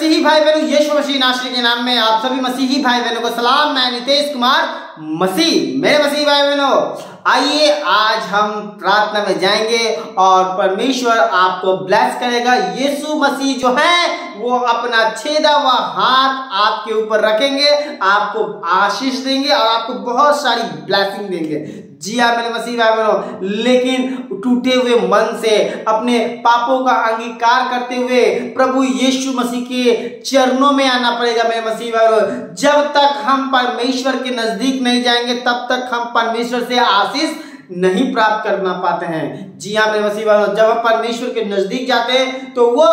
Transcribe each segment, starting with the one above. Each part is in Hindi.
मसीही भाई बहनों, यीशु मसीह नासरी के नाम में आप सभी मसीही भाई बहनों को सलाम। मैं नितेश कुमार मसीह, मेरे मसीही भाई बहनों, आइए आज हम प्रार्थना में जाएंगे और परमेश्वर आपको ब्लेस करेगा। यीशु मसीह जो है वो अपना छेदा हुआ हाथ आपके ऊपर रखेंगे, आपको आशीष देंगे और आपको बहुत सारी ब्लेसिंग देंगे। जी हाँ मेरे मसीह भाई बहनों, लेकिन टूटे हुए मन से अपने पापों का अंगीकार करते हुए प्रभु यीशु मसीह के चरणों में आना पड़ेगा। मेरे मसीह भाई बहनों, जब तक हम परमेश्वर के नजदीक नहीं जाएंगे तब तक हम परमेश्वर से आशीष नहीं प्राप्त करना पाते हैं। जी हाँ मेरे मसीह भाइयों, जब हम परमेश्वर के नजदीक जाते हैं तो वो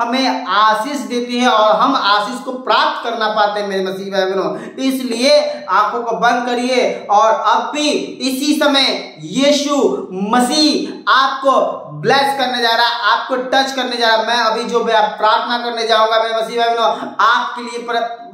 हमें आशीष देती है और हम आशीष को प्राप्त करना पाते हैं। मेरे मसीह भाई बहनों, इसलिए आंखों को बंद करिए और अब भी इसी समय यीशु मसीह आपको ब्लेस करने जा रहा है, आपको टच करने जा रहा है। मैं अभी जो प्रार्थना करने जाऊंगा मेरे मसीह भाई बहनों, आपके लिए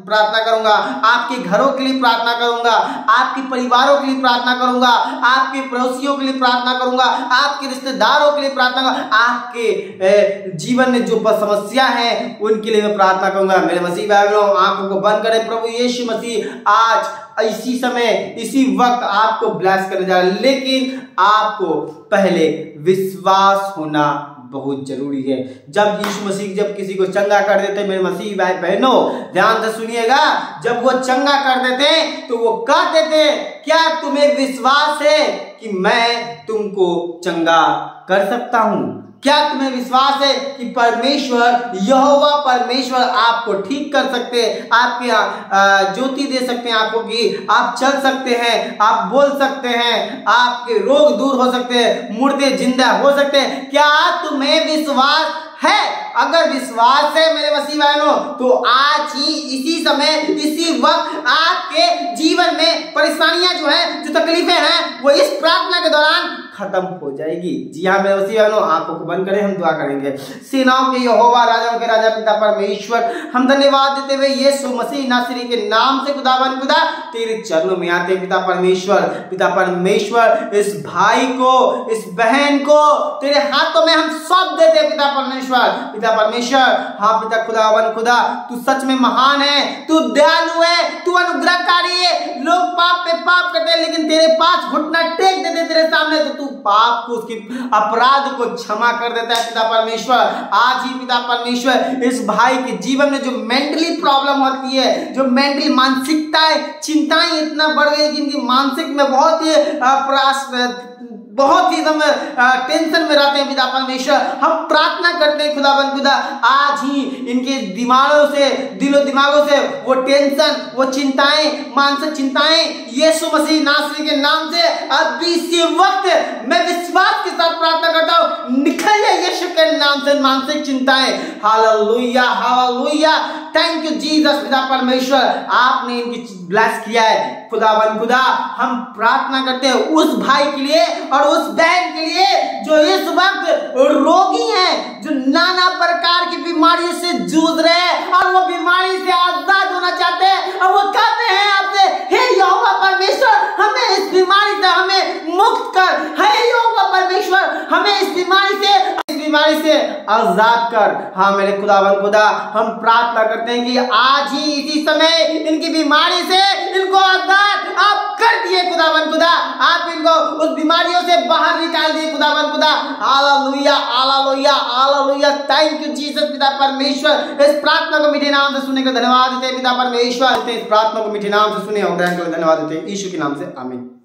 प्रार्थना करूंगा, आपके घरों के लिए प्रार्थना करूंगा, आपके परिवारों के लिए प्रार्थना करूंगा, आपके पड़ोसियों के लिए प्रार्थना करूंगा, आपके रिश्तेदारों के लिए प्रार्थना करूंगा, आपके जीवन में जो समस्या है उनके लिए मैं प्रार्थना करूंगा। मेरे मसीह भाई बहनों, आंखों को बंद करें। प्रभु यीशु मसीह आज इसी समय इसी वक्त आपको ब्लेस करने जा रहा है, लेकिन आपको पहले विश्वास होना बहुत जरूरी है। जब यीशु मसीह जब किसी को चंगा कर देते हैं मेरे मसीह भाई बहनों, ध्यान से सुनिएगा, जब वो चंगा कर देते हैं तो वो कह देते हैं, क्या तुम्हें विश्वास है कि मैं तुमको चंगा कर सकता हूं? क्या तुम्हें विश्वास है कि परमेश्वर यहोवा परमेश्वर आपको ठीक कर सकते हैं, आपके ज्योति दे सकते हैं, आपको कि आप चल सकते हैं, आप बोल सकते हैं, आपके रोग दूर हो सकते हैं, मुर्दे जिंदा हो सकते हैं? क्या तुम्हें विश्वास है? अगर विश्वास है मेरे मसीह बहनों, तो आज ही इसी समय इसी वक्त आपके जीवन में परेशानियां जो है, जो तकलीफें हैं, वो इस प्रार्थना के दौरान खत्म हो जाएगी। जी हाँ मेरे मसीह बहनों, आंखों को बंद करें, हम दुआ करेंगे। सेनाओं के यहोवा, राजाओं के राजा, पिता परमेश्वर, हम धन्यवाद देते हुए यीशु मसीह नासरी के नाम से खुदावन खुदा तेरे चरणों में आते हैं। पिता परमेश्वर इस भाई को, इस बहन को तेरे हाथों में हम सौंप देते हैं। पिता परमेश्वर हाँ पिता खुदावन खुदा, तू सच में महान है, तू दयालु है, तू अनुग्रहकारी है। लोग पाप पे पाप करते हैं, लेकिन तेरे पास घुटना टेक देते तेरे सामने, तो तू पाप को, उसके अपराध को क्षमा कर देता है। पिता परमेश्वर आज ही पिता परमेश्वर इस भाई के जीवन में जो मेंटली प्रॉब्लम होती है, जो मेंटली मानसिकता है, चिंताएं इतना बढ़ गई कि इनकी मानसिक में बहुत ही हम टेंशन में रहते हैं। पिता परमेश्वर हम प्रार्थना करते हैं खुदाबंद खुदा, आज ही इनके दिमागों से, दिलो दिमागों से वो टेंशन, वो चिंताएं, मानसिक चिंताएं यीशु मसीह नासरी के नाम से अभी इसी वक्त मैं विश्वास के साथ प्रार्थना करता हूँ, निकल जाए यीशु के नाम से मानसिक चिंताएं। Hallelujah hallelujah, thank you Jesus. पिता परमेश्वर आपने इनकी ब्लेस किया है। खुदाबंद खुदा हम प्रार्थना करते हैं उस भाई के लिए और उस बहन के लिए जो इस वक्त रोगी हैं, जो नाना प्रकार की बीमारियों से जूझ रहे हैं और वो बीमारी से आजाद होना चाहते हैं और वो कहते हैं आपसे, हे यहोवा परमेश्वर हमें इस बीमारी से हमें मुक्त कर, हे यहोवा परमेश्वर हमें इस बीमारी से आजाद कर। हाँ मेरे खुदावन खुदा, हम प्रार्थना करते हैं कि आज ही इसी समय इनकी बीमारी से इनको आजाद आप कर दिए। खुदावन खुदा आप इनको उस बीमारियों से बाहर निकाल दिए। खुदावन खुदा hallelujah hallelujah hallelujah, thank you Jesus. पिता परमेश्वर इस प्रार्थना को मीठे नाम से सुनने का धन्यवाद देते हैं। पिता परमेश्वर इस प्रार्थना को मीठे नाम से सुने और ग्रहण करने का धन्यवाद देते हैं। यीशु के नाम से आमीन।